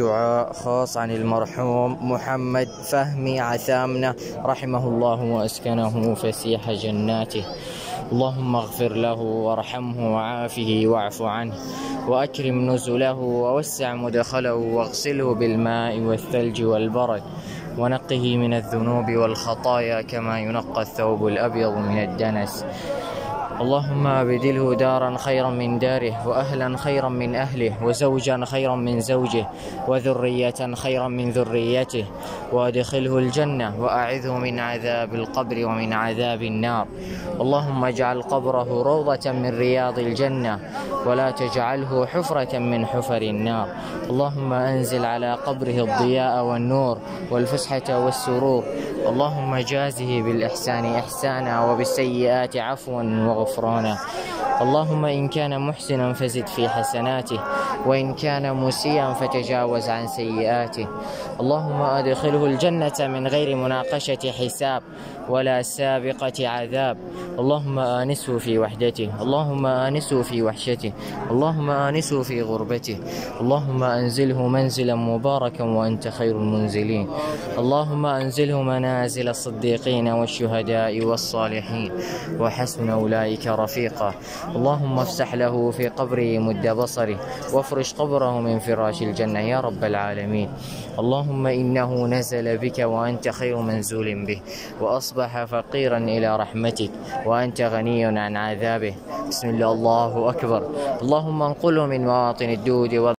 دعاء خاص عن المرحوم محمد فهمي عثامنة رحمه الله وأسكنه فسيح جناته. اللهم اغفر له وارحمه وعافه واعف عنه وأكرم نزله ووسع مدخله واغسله بالماء والثلج والبرد ونقه من الذنوب والخطايا كما ينقى الثوب الأبيض من الدنس. اللهم ابدله دارا خيرا من داره وأهلا خيرا من أهله وزوجا خيرا من زوجه وذرية خيرا من ذريته وادخله الجنة وأعذه من عذاب القبر ومن عذاب النار. اللهم اجعل قبره روضة من رياض الجنة ولا تجعله حفرة من حفر النار. اللهم أنزل على قبره الضياء والنور والفسحة والسرور. اللهم جازه بالإحسان إحسانا وبالسيئات عفوا وغفرانا. اللهم إن كان محسنا فزد في حسناته وإن كان مسيئا فتجاوز عن سيئاته. اللهم أدخله الجنة من غير مناقشة حساب ولا سابقة عذاب. اللهم آنسه في وحدته، اللهم آنسه في وحشته، اللهم آنسه في غربته، اللهم أنزله منزلا مباركا وأنت خير المنزلين. اللهم أنزله منازل الصديقين والشهداء والصالحين وحسن أولئك رفيقا. اللهم افسح له في قبره مد بصره وافرش قبره من فراش الجنة يا رب العالمين. اللهم إنه نزل بك وأنت خير منزول به وأصبح فقيرا إلى رحمتك وأنت غني عن عذابه. بسم الله أكبر. اللهم انقله من مواطن الدود